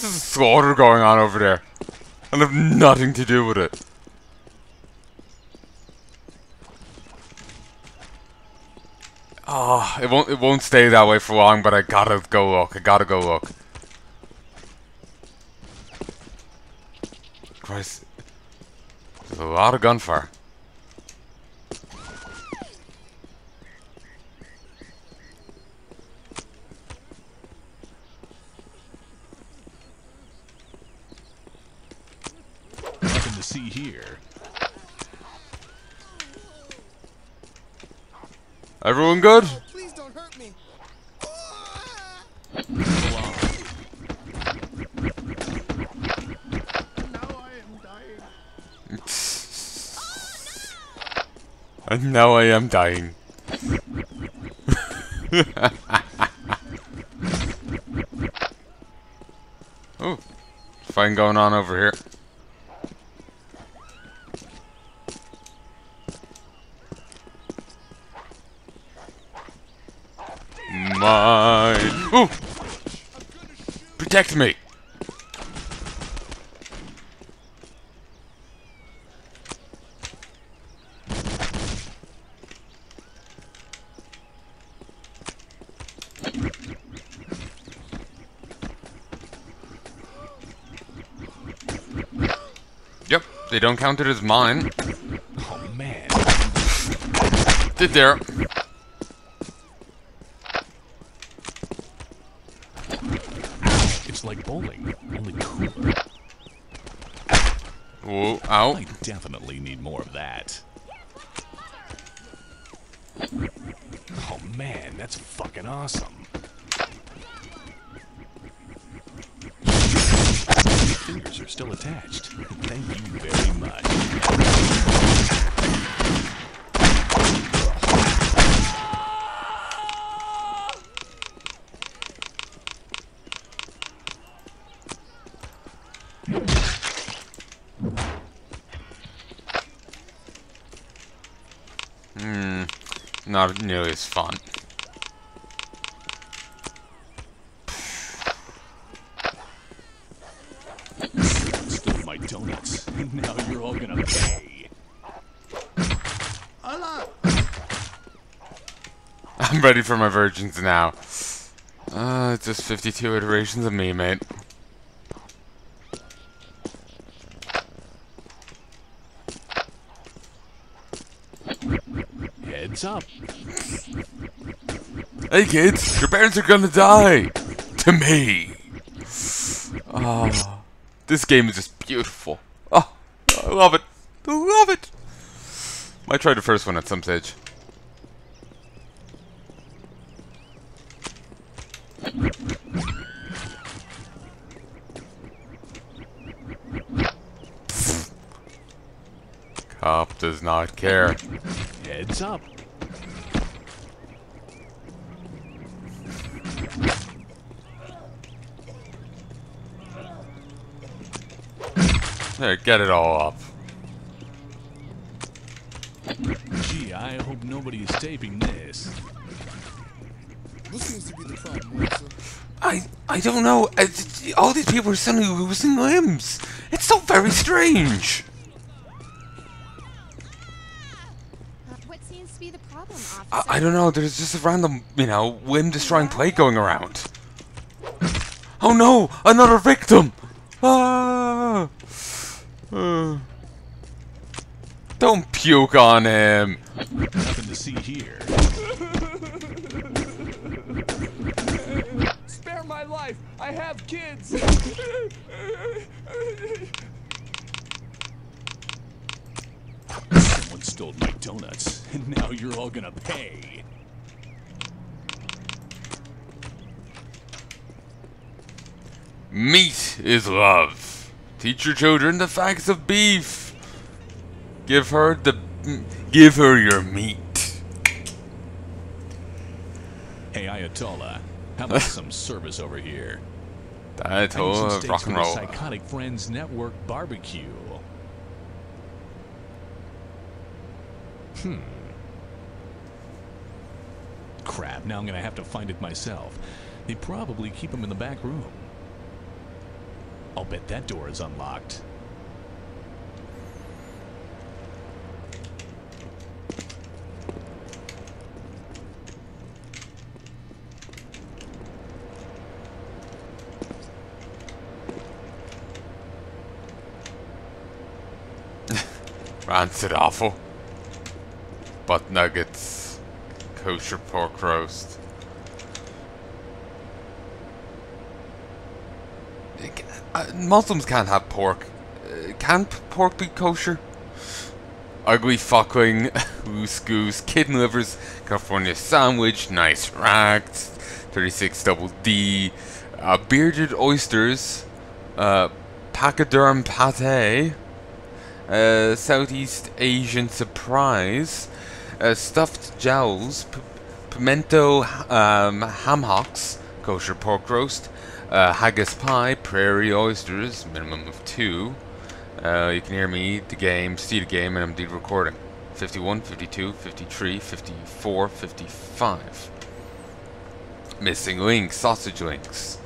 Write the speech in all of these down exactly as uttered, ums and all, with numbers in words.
There's a slaughter going on over there. I have nothing to do with it. Ah, oh, it won't it won't stay that way for long, but I gotta go look. I gotta go look. Christ. There's a lot of gunfire. Nothing to see here. Everyone good? Oh, please don't hurt me. And now I am dying. Oh, fine going on over here. My, ooh, protect me. They don't count it as mine. Oh man. Did there. It's like bowling, only cooler. Whoa, ow. I definitely need more of that. Oh man, that's fucking awesome. Fingers are still attached. Thank you very much. Hmm, not nearly as fun. Now you're all gonna pay. I'm ready for my virgins now. Uh, it's just fifty-two iterations of me, mate. Heads up. Hey kids, your parents are gonna die. To me. Oh, this game is just beautiful. I love it. I love it. Might try the first one at some stage. Cop does not care. Heads up. There, get it all up. Gee, I hope nobody is taping this. What seems to be the problem, sir? I I don't know. I, all these people are suddenly losing limbs. It's so very strange. What seems to be the problem, officer? I, I don't know. There's just a random, you know, limb-destroying plague going around. Oh no! Another victim. Ah. Uh, don't puke on him. Nothing to see here. Spare my life. I have kids. Someone stole my donuts, and now you're all gonna pay. Meat is love. Teach your children the facts of beef. Give her the, give her your meat. Hey Ayatollah, how about some service over here? Ayatollah rock and roll. Psychotic Friends Network barbecue. Hmm. Crap! Now I'm gonna have to find it myself. They probably keep them in the back room. I'll bet that door is unlocked. Rancid offal, butt nuggets, kosher pork roast. Uh, Muslims can't have pork. Uh, can't pork be kosher? Ugly fuckling, goose goose, kidney livers, California sandwich, nice rags, thirty-six double D, uh, bearded oysters, uh, pachyderm pate. Uh, Southeast Asian surprise, uh, stuffed jowls, p pimento um, ham hocks, kosher pork roast, uh, haggis pie, prairie oysters, minimum of two. Uh, you can hear me eat the game, see the game, and I'm indeed recording. fifty-one, fifty-two, fifty-three, fifty-four, fifty-five. Missing link, sausage links.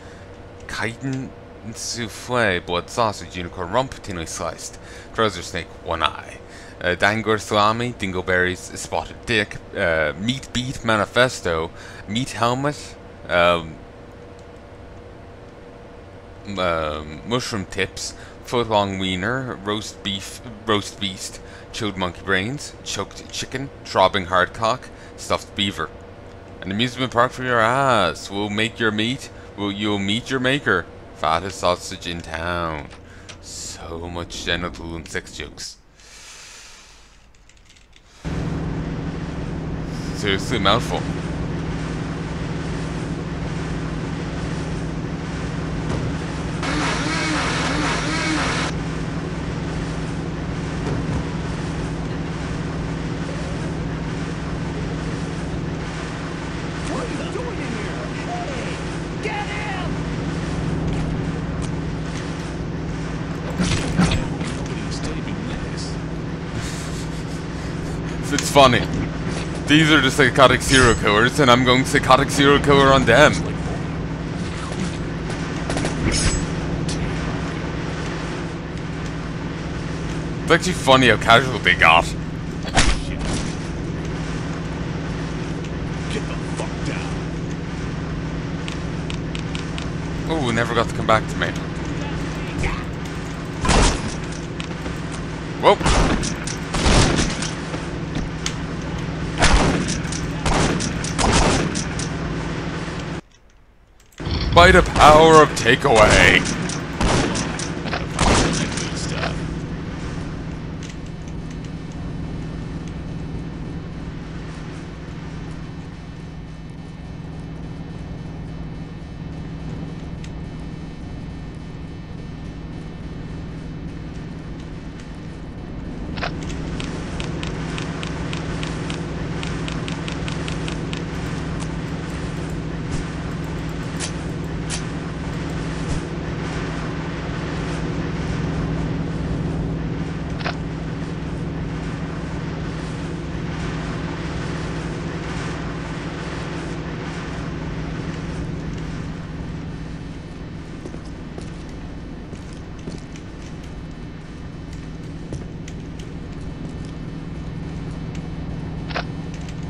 Chitin souffle, blood sausage, unicorn rump, thinly sliced. Trouser snake, one eye. Uh, Dangor salami, dingleberries, spotted dick. Uh, meat beat manifesto, meat helmet. Um, uh, mushroom tips, foot long wiener, roast beef, roast beast, chilled monkey brains, choked chicken, throbbing hard cock, stuffed beaver. An amusement park for your ass. We'll make your meat. We'll you'll meet your maker. Fattest sausage in town. So much genital and sex jokes. Seriously, mouthful. It's funny. These are the psychotic serial killers, and I'm going psychotic serial killer on them. It's actually funny how casual they got. Get the fuck down. Oh, we never got to come back to me. Whoa. By the power of takeaway.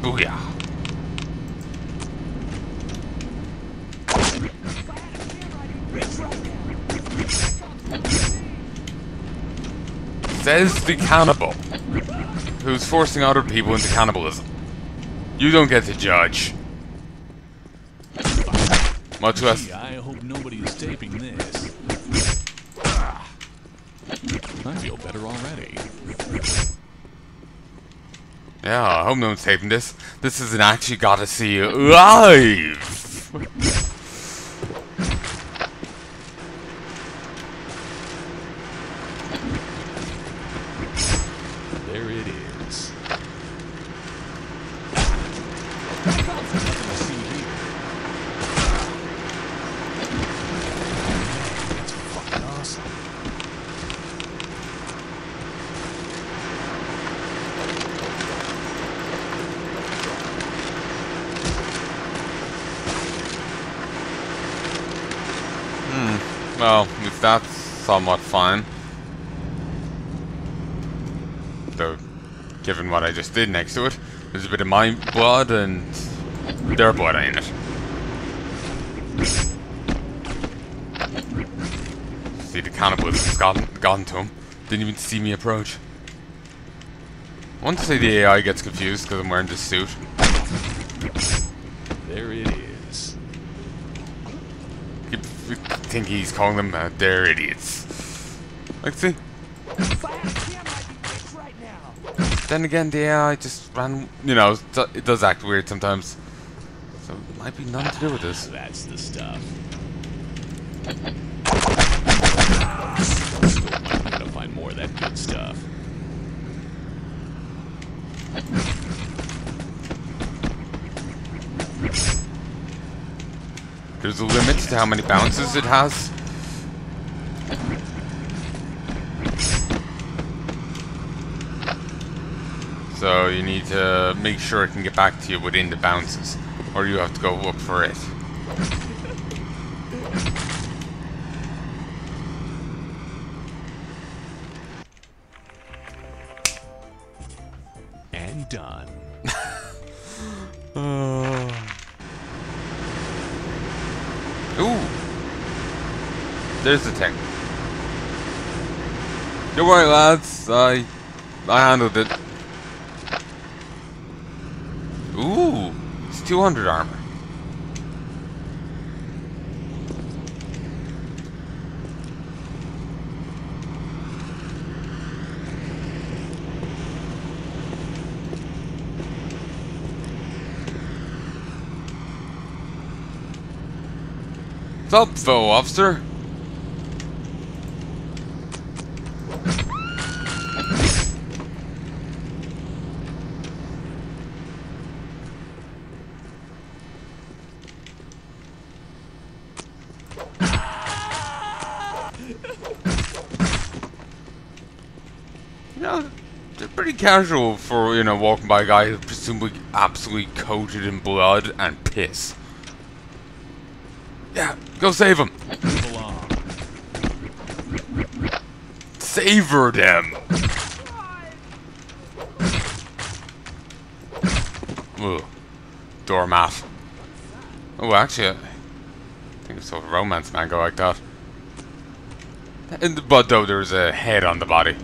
Booyah. Says the cannibal, who's forcing other people into cannibalism. You don't get to judge. Much less. Gee, I hope nobody is taping this. I feel better already. Yeah, I hope no one's taping this. This is an actually gotta see you live! There it is. That's fucking awesome. Well, if that's somewhat fun. Though, given what I just did next to it, there's a bit of my blood and their blood in it. See, the cannibalism has gotten, gotten to him. Didn't even see me approach. I want to say the A I gets confused because I'm wearing this suit. There it is. I think he's calling them uh, they're idiots. Let's see. Then again, the A I just ran. You know, it does act weird sometimes. So it might be nothing to do with this. That's the stuff. I'm gonna find more of that good stuff. There's a limit to how many bounces it has. So you need to make sure it can get back to you within the bounces, or you have to go look for it. And done. uh. Ooh! There's the thing. Don't worry, lads. I I handled it. Ooh! It's two hundred armor. What's up, foe officer? You know, they're pretty casual for, you know, walking by a guy who's presumably absolutely coated in blood and piss. Yeah, go save him. Savor them. Ugh. Doormat. Oh, actually, I think I saw a romance man go like that. In the butt, though, there's a head on the body.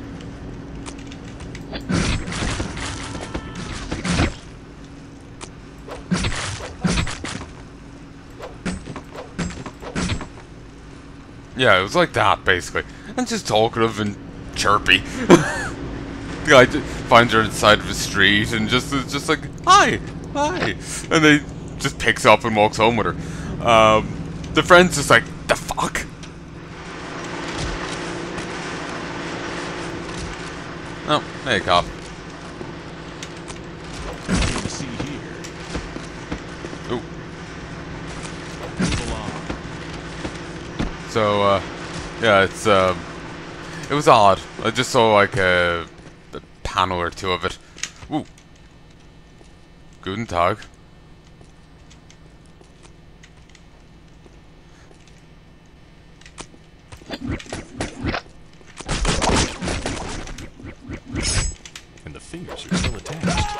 Yeah, it was like that, basically. And just talkative and chirpy. The guy finds her inside of the street and just is just like, hi, hi. And they just picks up and walks home with her. Um, the friend's just like, the fuck? Oh, hey, cop. So, uh, yeah, it's, um, it was odd. I just saw, like, a, a panel or two of it. Ooh. Guten Tag. And the fingers are still attached.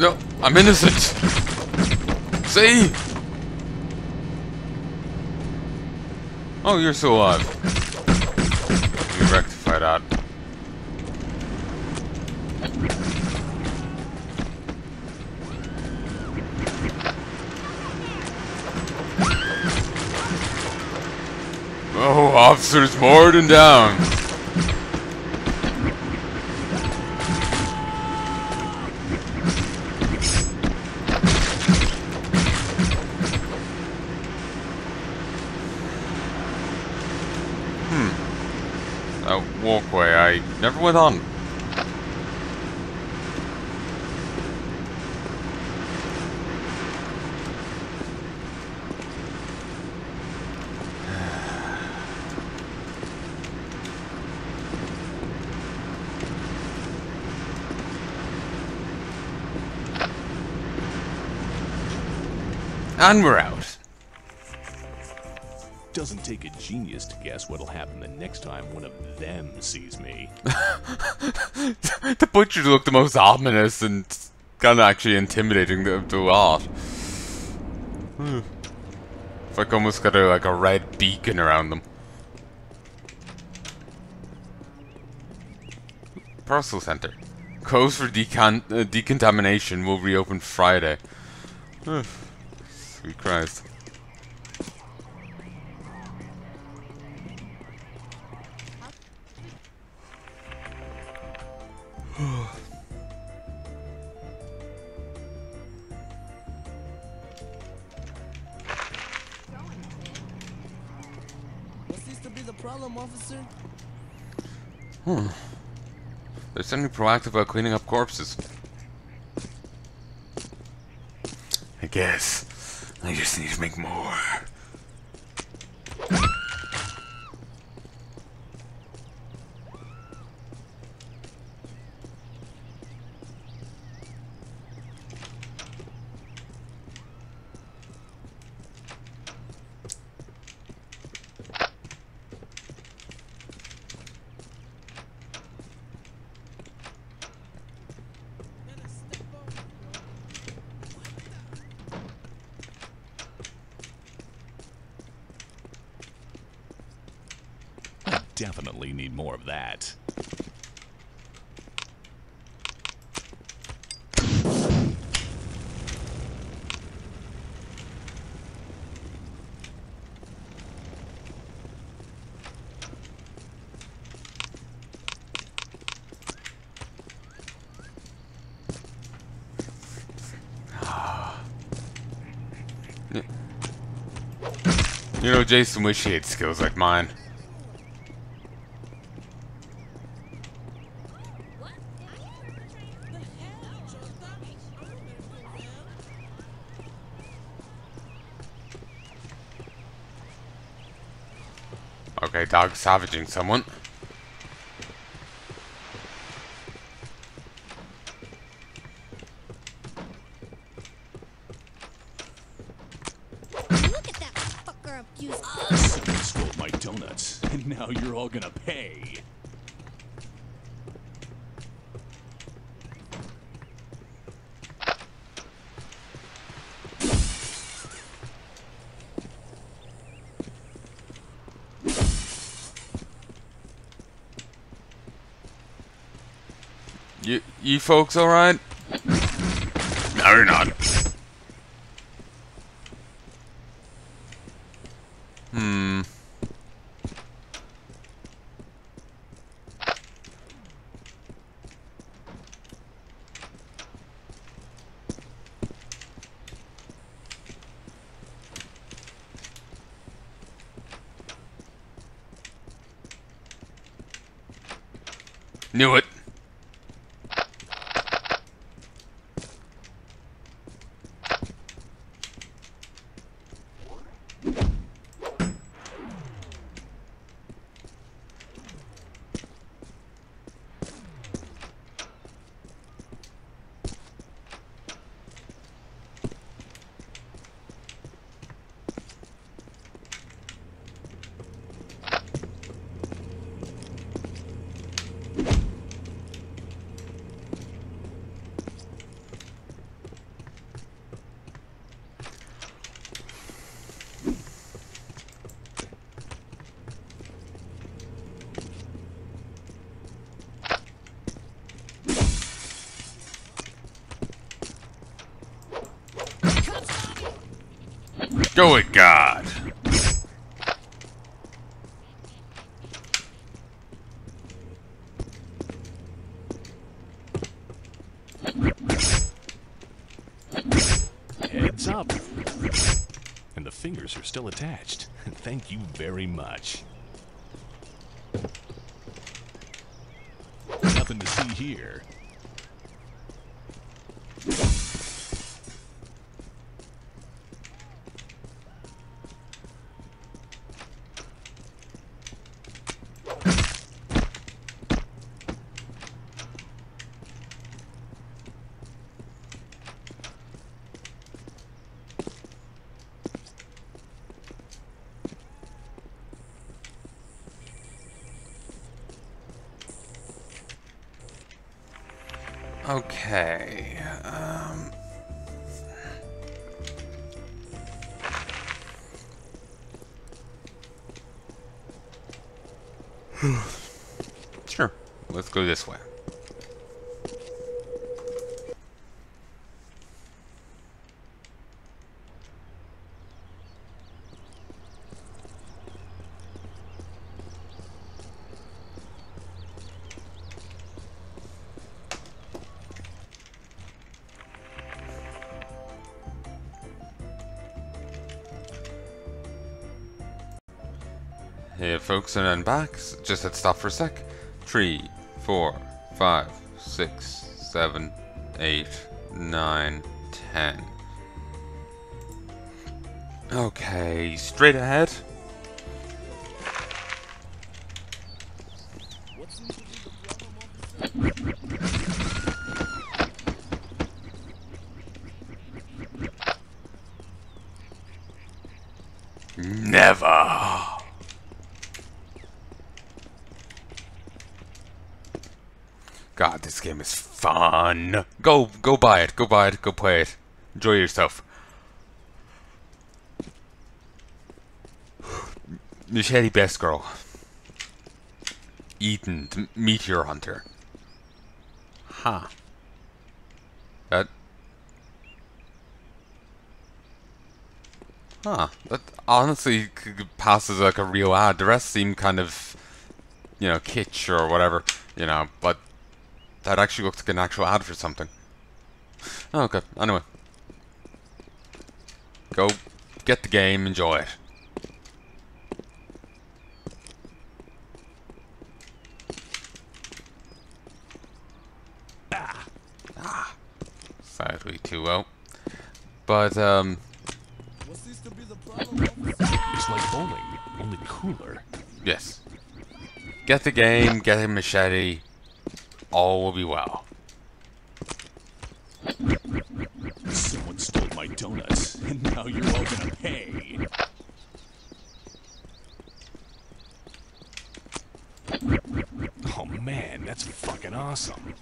No, I'm innocent. See? Oh, you're still alive. Let me rectify that. Oh, officer's more than down. walkway I never went on. And we're out. Doesn't take a genius to guess what'll happen the next time one of them sees me. The butchers look the most ominous and kind of actually intimidating to art. Hmm. It's like almost got a, like a red beacon around them. Parcel center. Codes for decant uh, decontamination will reopen Friday. Hmm. Sweet Christ. What seems to be the problem, officer? Hmm. They're certainly proactive about cleaning up corpses. I guess. I just need to make more. Definitely need more of that. You know, Jason wish he had skills like mine. Okay, dog savaging someone. Look at that fucker abusing us. Someone stole my donuts, and now you're all gonna pay. You, you folks alright? No, you're not. Hmm. Knew it. Go it, God! Heads up! And the fingers are still attached. Thank you very much. here. Okay, um... sure, let's go this way. Hey folks, and I'm back. Just had to stop for a sec. Three, four, five, six, seven, eight, nine, ten. Okay, straight ahead. Never. God, this game is fun. Go, go buy it. Go buy it. Go play it. Enjoy yourself. Machete Best Girl. Eden, the Meteor Hunter. Huh. That. Huh. That honestly passes like a real ad. The rest seem kind of, you know, kitsch or whatever, you know, but. That actually looks like an actual ad for something. Oh, okay, anyway. Go get the game, enjoy it. Ah. Ah. Sadly too well. But, um... What seems to be the problem? It's like bowling, only cooler. Yes. Get the game, get a machete. All will be well. Someone stole my donuts, and now you're all gonna pay. Oh man, that's fucking awesome.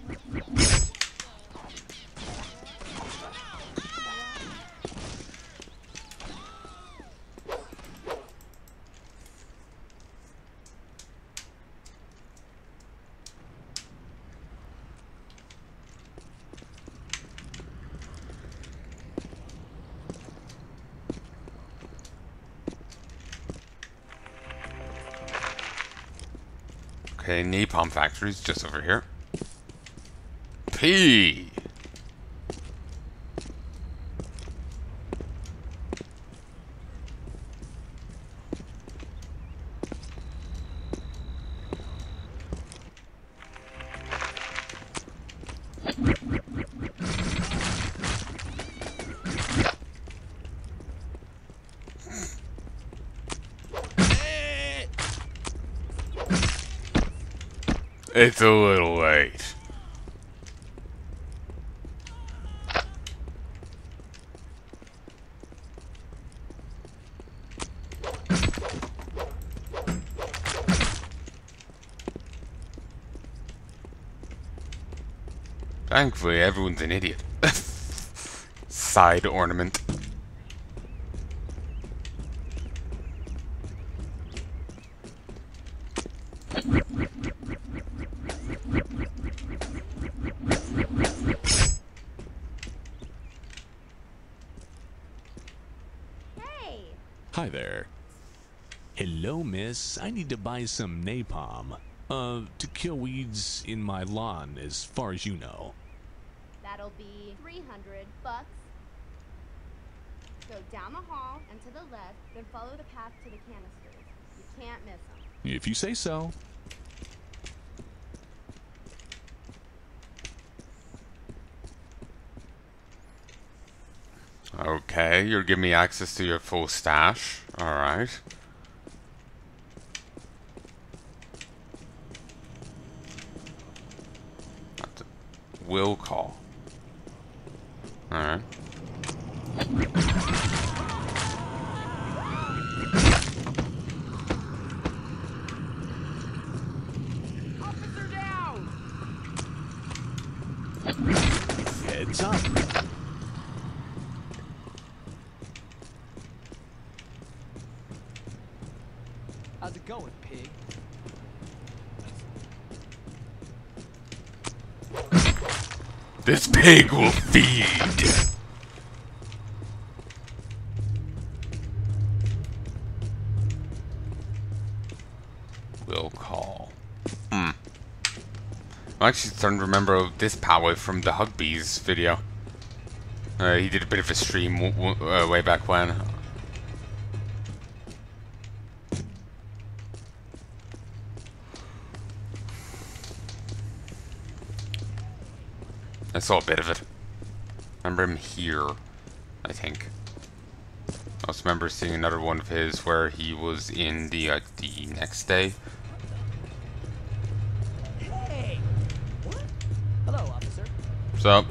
Okay, napalm factory's just over here. P. It's a little late. Thankfully, everyone's an idiot. Side ornament. Hi there. Hello, miss. I need to buy some napalm. Uh, to kill weeds in my lawn, as far as you know. That'll be three hundred bucks. Go down the hall and to the left, then follow the path to the canisters. You can't miss them. If you say so. Okay, you're giving me access to your full stash. Alright. Will call. Alright. Officer down! Heads up! How's it going, pig? This pig will feed! Will call. Hmm. I'm actually starting to remember this power from the Hugbees video. Uh, he did a bit of a stream w w uh, way back when. I saw a bit of it. Remember him here, I think. I also remember seeing another one of his where he was in the uh, the next day. Hey, what? Hello, officer. What's up?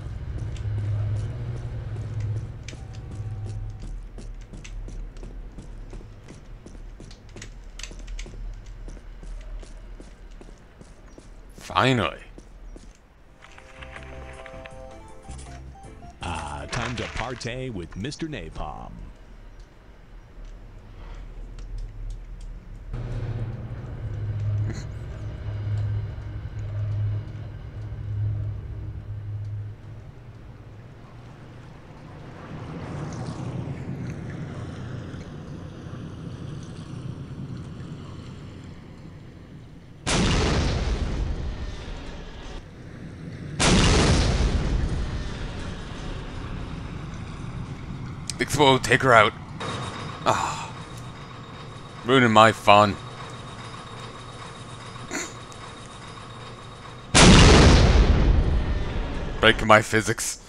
Finally. Time to partay with Mister Napalm. Explode, take her out. Ah, ruining my fun. Breaking my physics.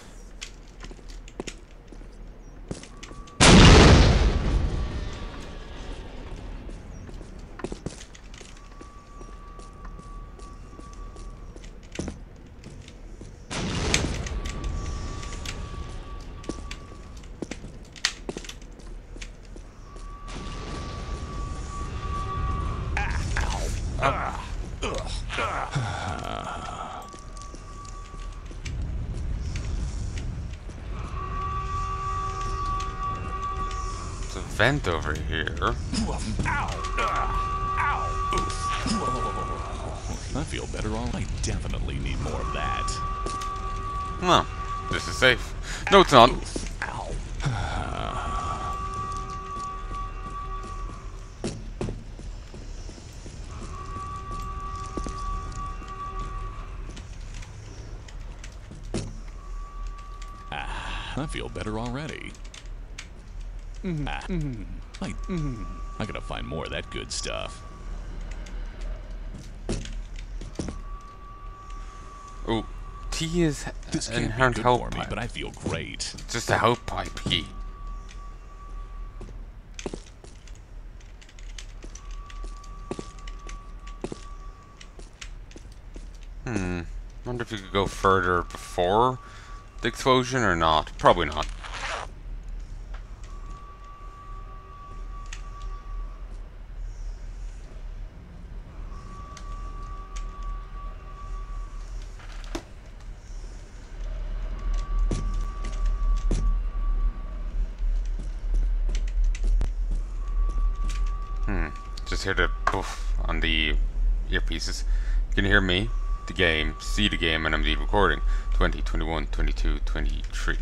Vent over here. Ow. I feel better on. I definitely need more of that. No, this is safe. No, it's not. Ow. I feel better already. Mm-hmm. Ah. Mm-hmm. I, mm-hmm. I gotta find more of that good stuff. Oh, tea is this inherent help for me, pipe. But I feel great. It's just a help pipe key. Hmm. Wonder if you could go further before the explosion or not. Probably not. Hear the poof on the earpieces. You can hear me, the game, see the game, and I'm the recording. twenty, twenty-one, twenty-two, twenty-three.